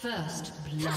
First blood.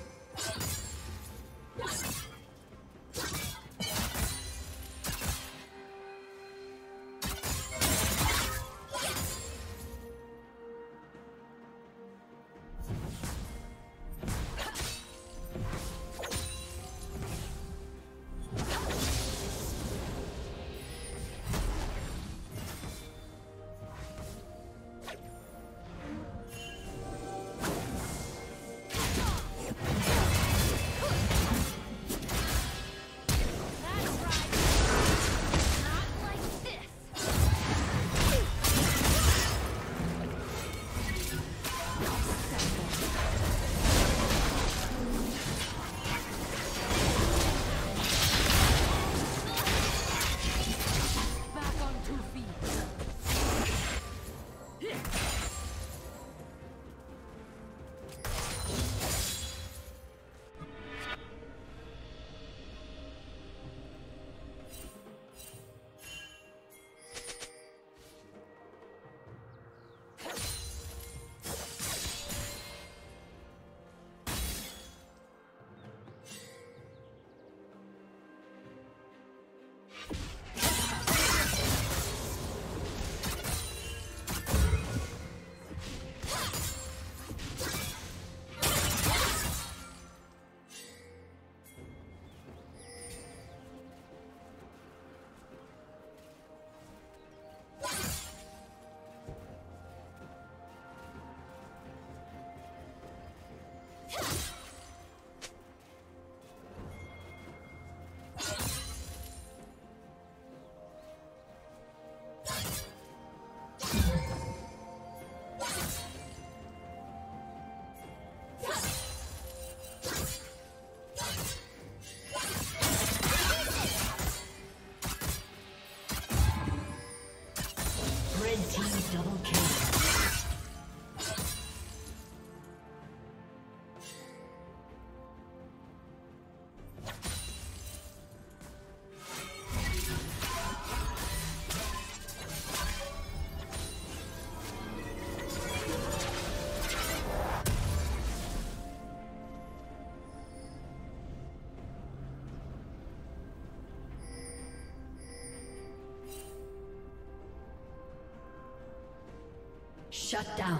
Shut down.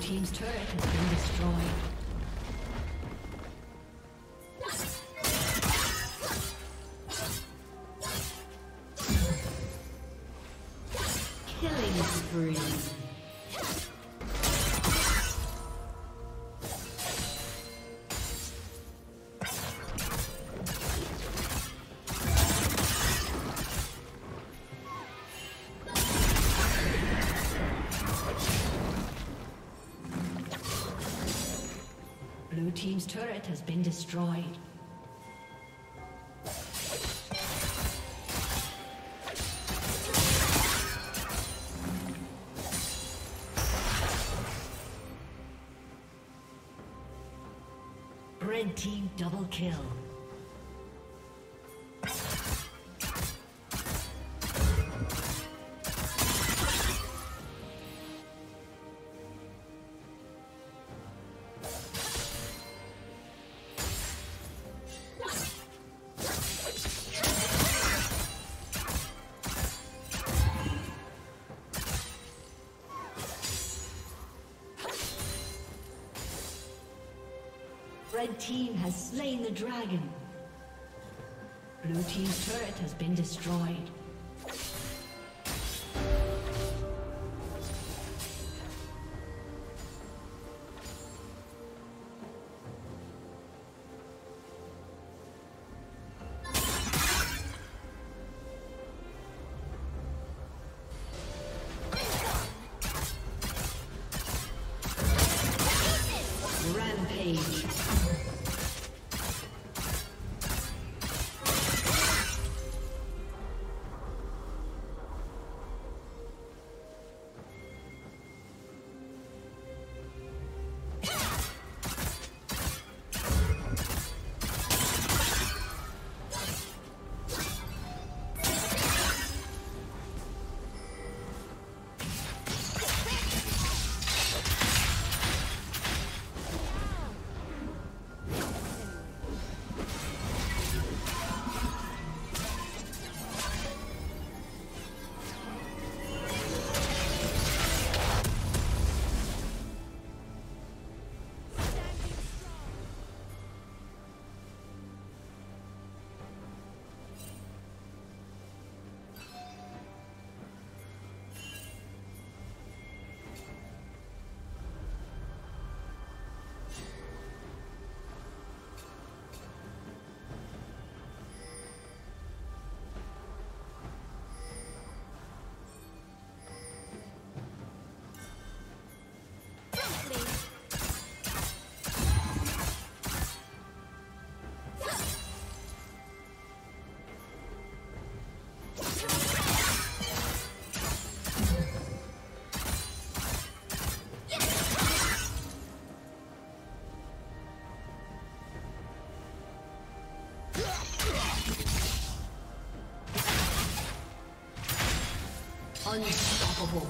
Team's turret has been destroyed. team's turret has been destroyed. Red team double kill. Red team has slain the dragon. Blue team's turret has been destroyed. Unstoppable.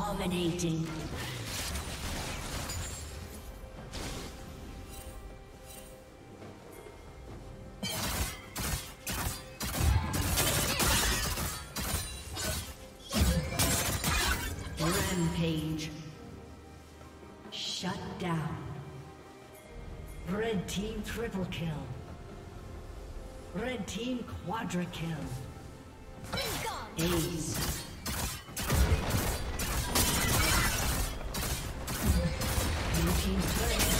Dominating. Rampage. Shut down. Red team triple kill. Red team quadra kill. Ace. Team's turret